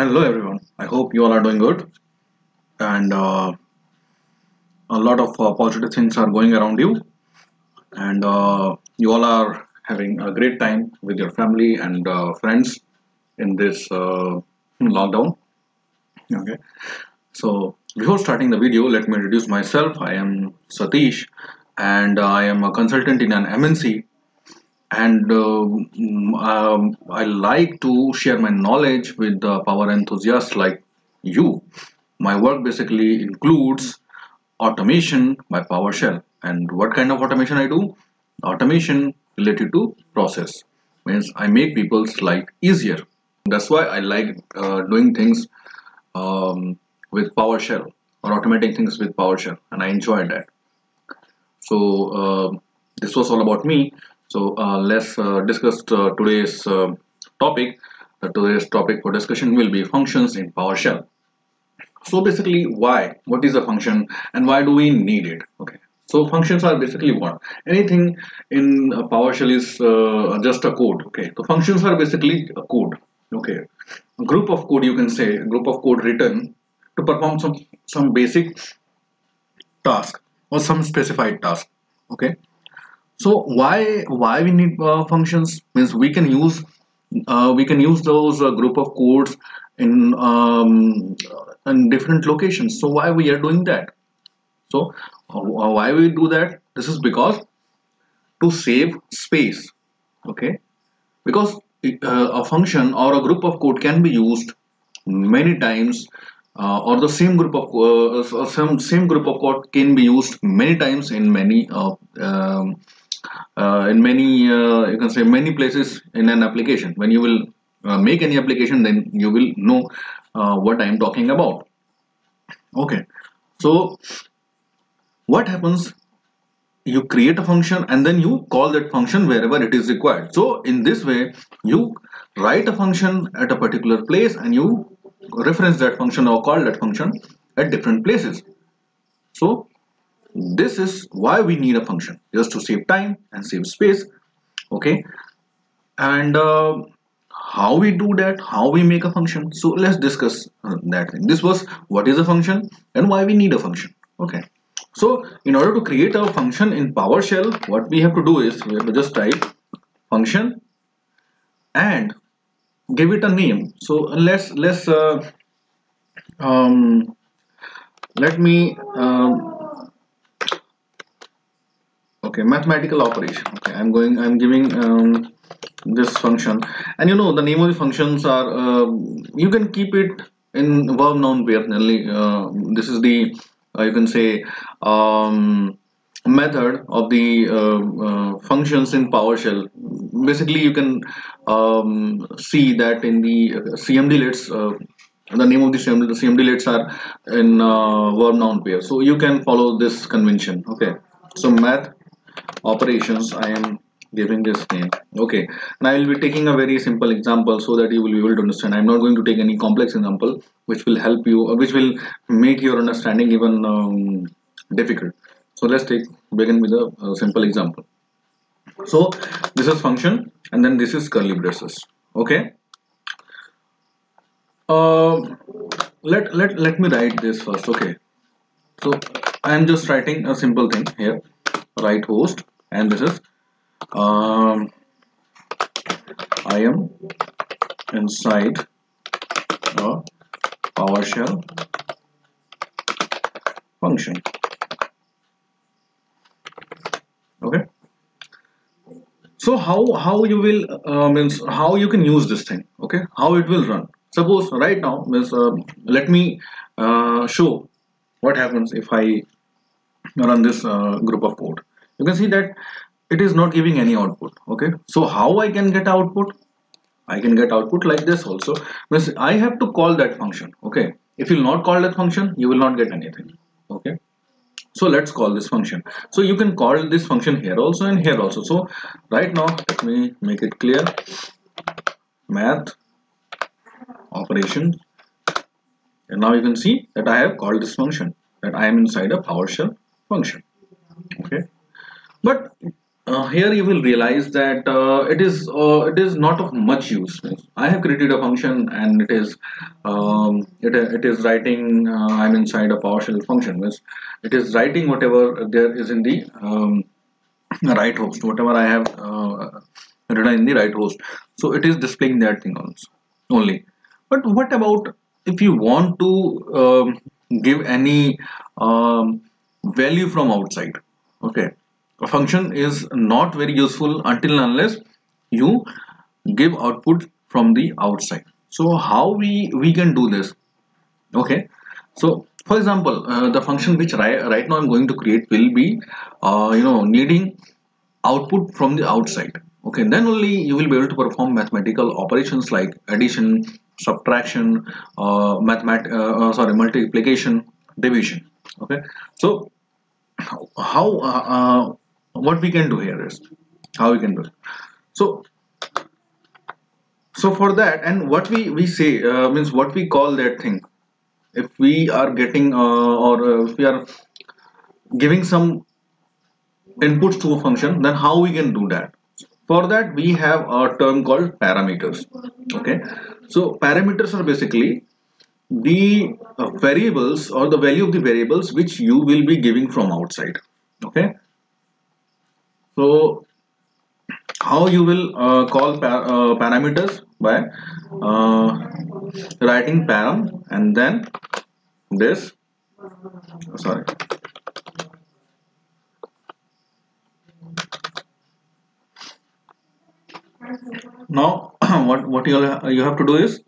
Hello everyone, I hope you all are doing good, and a lot of positive things are going around you, and you all are having a great time with your family and friends in this lockdown. Okay, so before starting the video, let me introduce myself. I am Satish, and I am a consultant in an MNC, and I like to share my knowledge with the power enthusiasts like you. My work basically includes automation by PowerShell. And what kind of automation I do? Automation related to process, means I make people's life easier. That's why I like doing things with PowerShell, or automating things with PowerShell, and I enjoy that. So this was all about me. So let's discuss today's topic. Today's topic for discussion will be functions in PowerShell. So basically, why? What is a function, and why do we need it? Okay. So functions are basically what? Anything in PowerShell is just a code. Okay. So functions are basically a code. Okay. A group of code, you can say, a group of code written to perform some basic task or some specified task. Okay. So why we need functions? Means we can use those group of codes in different locations. So why we are doing that? So why we do that? This is because to save space. Okay, because a function or a group of code can be used many times, or the same group of code can be used many times in many you can say many places in an application. When you will make any application, then you will know what I am talking about. Okay, so what happens? You create a function and then you call that function wherever it is required. So in this way, you write a function at a particular place and you reference that function or call that function at different places. So this is why we need a function, just to save time and save space. Okay, and how we do that, how we make a function. So let's discuss that thing. This was what is a function and why we need a function. Okay, so in order to create a function in PowerShell, what we have to do is we have to just type function and give it a name. So okay, mathematical operation. Okay, I'm giving this function, and you know the name of the functions are, you can keep it in verb noun pair. This is the you can say method of the functions in PowerShell. Basically, you can see that in the CMDlets, the name of the CMDlets are in verb noun pair. So you can follow this convention. Okay, so math operations, I am giving this name. Okay, and I will be taking a very simple example so that you will be able to understand. I'm not going to take any complex example which will help you, which will make your understanding even difficult. So let's begin with a simple example. So this is function, and then this is curly braces. Okay, let me write this first. Okay, so I am just writing a simple thing here. Write host, and this is I am inside the PowerShell function. Okay, so how you will means how you can use this thing. Okay, how it will run. Suppose right now, means let me show what happens if I run this group of code. You can see that it is not giving any output. Okay, so how I can get output? I can get output like this also, means I have to call that function. Okay, if you will not call that function, you will not get anything. Okay, so let's call this function. So you can call this function here also and here also. So right now, let me make it clear. Math operation, and now you can see that I have called this function, that I am inside a PowerShell function. Okay, but Here you will realize that it is not of much use. I have created a function and it is writing. I'm inside a PowerShell function. It is writing whatever there is in the right host, whatever I have written in the right host. So it is displaying that thing also only. But what about if you want to give any value from outside? Okay, a function is not very useful until and unless you give output from the outside. So how we can do this? Okay, so for example, the function which right now I'm going to create will be needing output from the outside. Okay, then only you will be able to perform mathematical operations like addition, subtraction, multiplication, division. Okay, so how what we can do here is how we can do it. So for that, and what we say means what we call that thing. If we are getting if we are giving some inputs to a function, then how we can do that? For that we have a term called parameters. Okay, so parameters are basically the variables or the value of the variables which you will be giving from outside. Okay, so how you will call parameters by writing param and then this now what you have to do is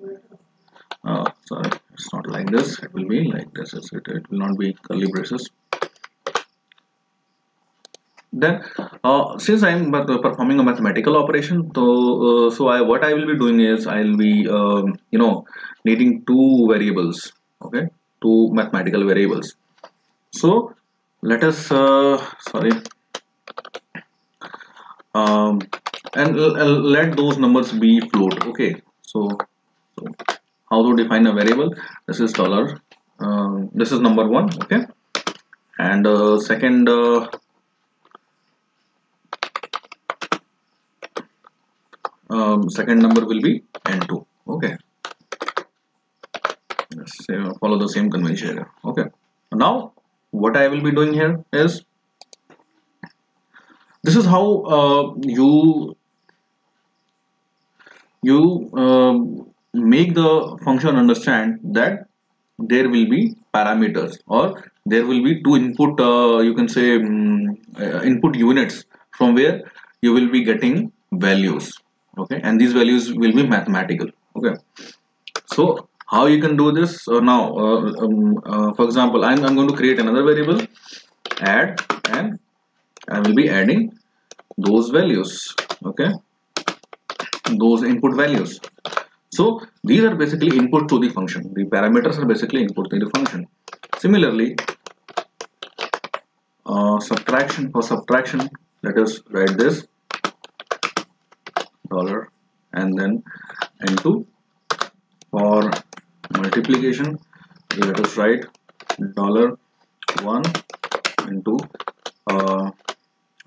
it's not like this, it will be like this. It will not be curly braces. Then since I am performing a mathematical operation, so what I will be doing is I will be needing two variables. Okay, two mathematical variables. So let us and let those numbers be float. Okay, so how to define a variable? This is dollar. This is number one. Okay, and second. Second number will be n2. Okay, let's follow the same convention here. Okay, now what I will be doing here is this is how you make the function understand that there will be parameters or there will be two input you can say input units from where you will be getting values. Okay, and these values will be mathematical. Okay, so how you can do this? Now for example, I'm going to create another variable add, and I will be adding those values. Okay, those input values. So these are basically input to the function. The parameters are basically input to the function. Similarly, for subtraction, let us write this dollar and then n2. For multiplication, let us write dollar 1 into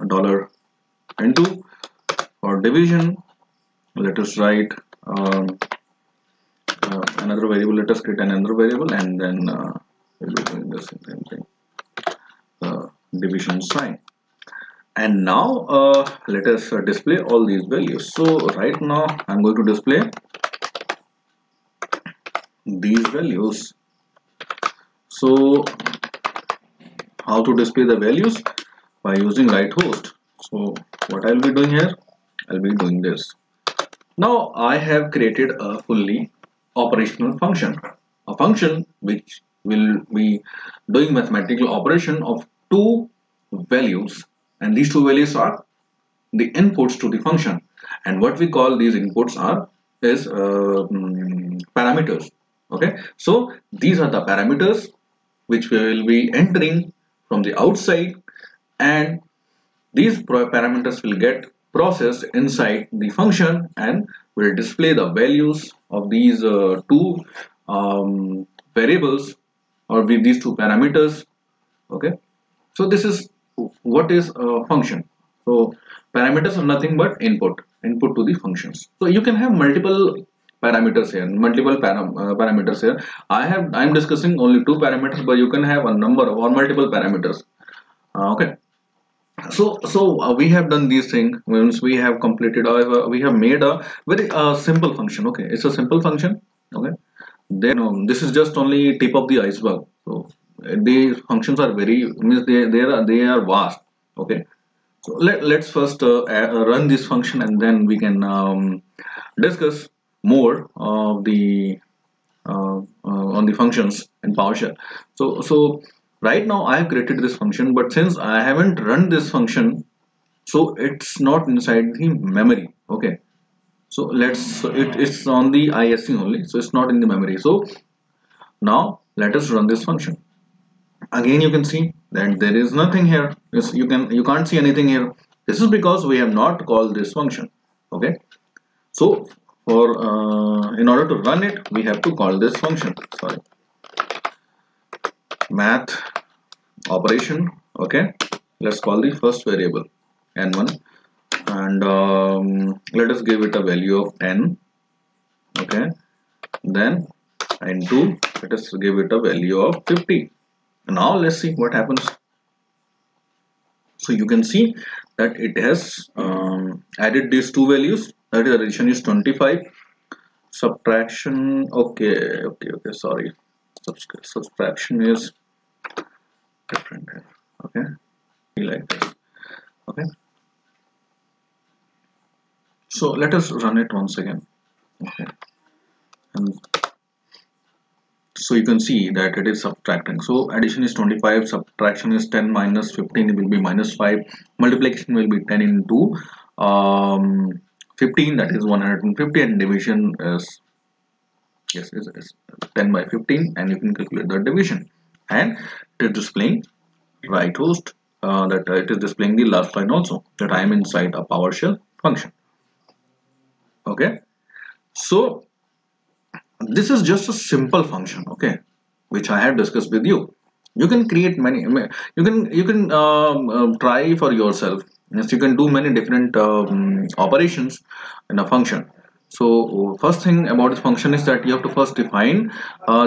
dollar n2. For division, let us write another variable. Let us create another variable and then we'll be doing the same thing, division sign. And now let us display all these values. So right now I'm going to display these values. So how to display the values? By using right host. So what I'll be doing here, I'll be doing this. Now I have created a fully operational function, a function which will be doing mathematical operation of two values. And these two values are the inputs to the function, and what we call these inputs is parameters. Okay, so these are the parameters which we will be entering from the outside, and these parameters will get processed inside the function and will display the values of these two variables or with these two parameters. Okay, so this is what is a function. So Parameters are nothing but input to the functions. So you can have multiple parameters here, multiple parameters here. I'm discussing only two parameters, but you can have a number or multiple parameters. Okay. So we have done these things. Once we have completed, we have made a very simple function. Okay, it's a simple function. Okay, then this is just only tip of the iceberg. So these functions are very they are vast. Okay, so let's first run this function, and then we can discuss more of the on the functions in PowerShell. So. Right now I have created this function, but since I haven't run this function, so it's not inside the memory. Okay, so it's on the ISC only, so it's not in the memory. So now let us run this function. Again, you can see that there is nothing here. You can't see anything here. This is because we have not called this function. Okay, so for in order to run it, we have to call this function. Sorry. Math operation. Okay, let's call the first variable n1, and let us give it a value of 10. Okay, then n2, let us give it a value of 50. Now let's see what happens. So you can see that it has added these two values, that is addition is 25, subtraction. Okay, sorry, subtraction is different here. Okay, like this. Okay, so let us run it once again. Okay, and so you can see that it is subtracting. So addition is 25, subtraction is 10 minus 15, it will be minus 5, multiplication will be 10 into 15, that is 150, and division is, yes, it's 10 by 15, and you can calculate the division, and it is displaying right host, that it is displaying the last line also, that I am inside a PowerShell function. Okay, so this is just a simple function, okay, which I have discussed with you. You can create many, you can try for yourself. Yes, you can do many different operations in a function. So first thing about this function is that you have to first define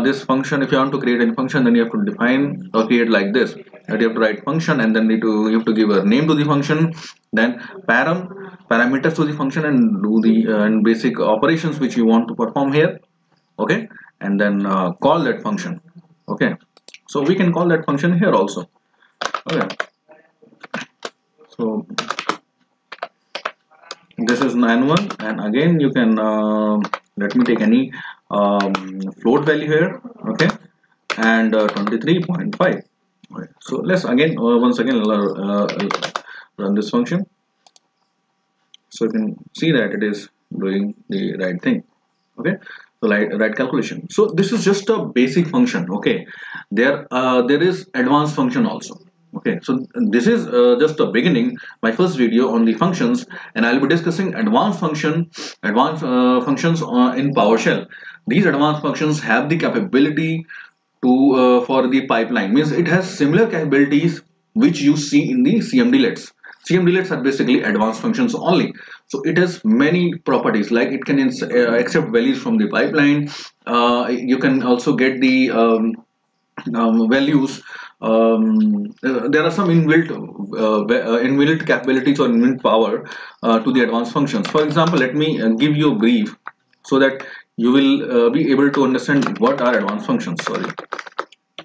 this function. If you want to create any function, then you have to define or create like this. That you have to write function, and then you have to give a name to the function, then parameters to the function, and do the and basic operations which you want to perform here. Okay, and then call that function. Okay, so we can call that function here also. Okay, so this is n1, and again you can let me take any float value here. Okay, and 23.5. Okay. So let's again run this function. So you can see that it is doing the right thing. Okay, so right calculation. So this is just a basic function. Okay, there is advanced function also. Okay, so this is just a beginning, my first video on the functions, and I'll be discussing advanced functions in PowerShell. These advanced functions have the capability to for the pipeline, means it has similar capabilities which you see in the CMDlets. CMDlets are basically advanced functions only. So it has many properties, like it can accept values from the pipeline. You can also get the values. There are some inbuilt capabilities or inbuilt power to the advanced functions. For example, let me give you a brief so that you will be able to understand what are advanced functions. Sorry,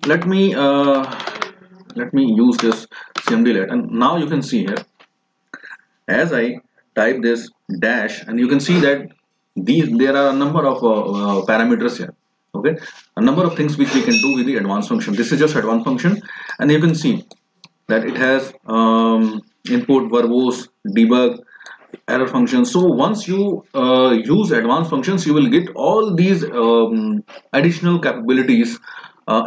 let me use this CMDlet, and now you can see here, as I type this dash, and you can see that there are a number of parameters here. Okay, a number of things which we can do with the advanced function. This is just advanced function, and you can see that it has import, verbose, debug, error functions. So once you use advanced functions, you will get all these additional capabilities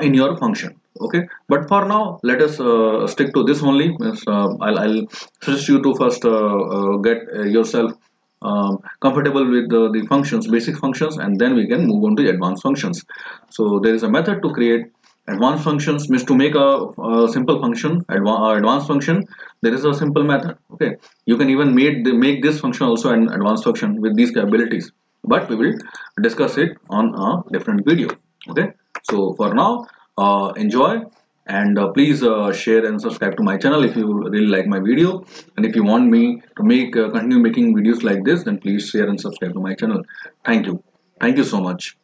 in your function. Okay, but for now let us stick to this only. I'll suggest you to first get yourself comfortable with the functions, basic functions, and then we can move on to advanced functions. So there is a method to create Advanced functions means to make a simple function, advanced function, there is a simple method. Okay, you can even make this function also an advanced function with these capabilities, but we will discuss it on a different video. Okay, so for now, enjoy, and please share and subscribe to my channel if you really like my video, and if you want me to continue making videos like this, then please share and subscribe to my channel. Thank you so much.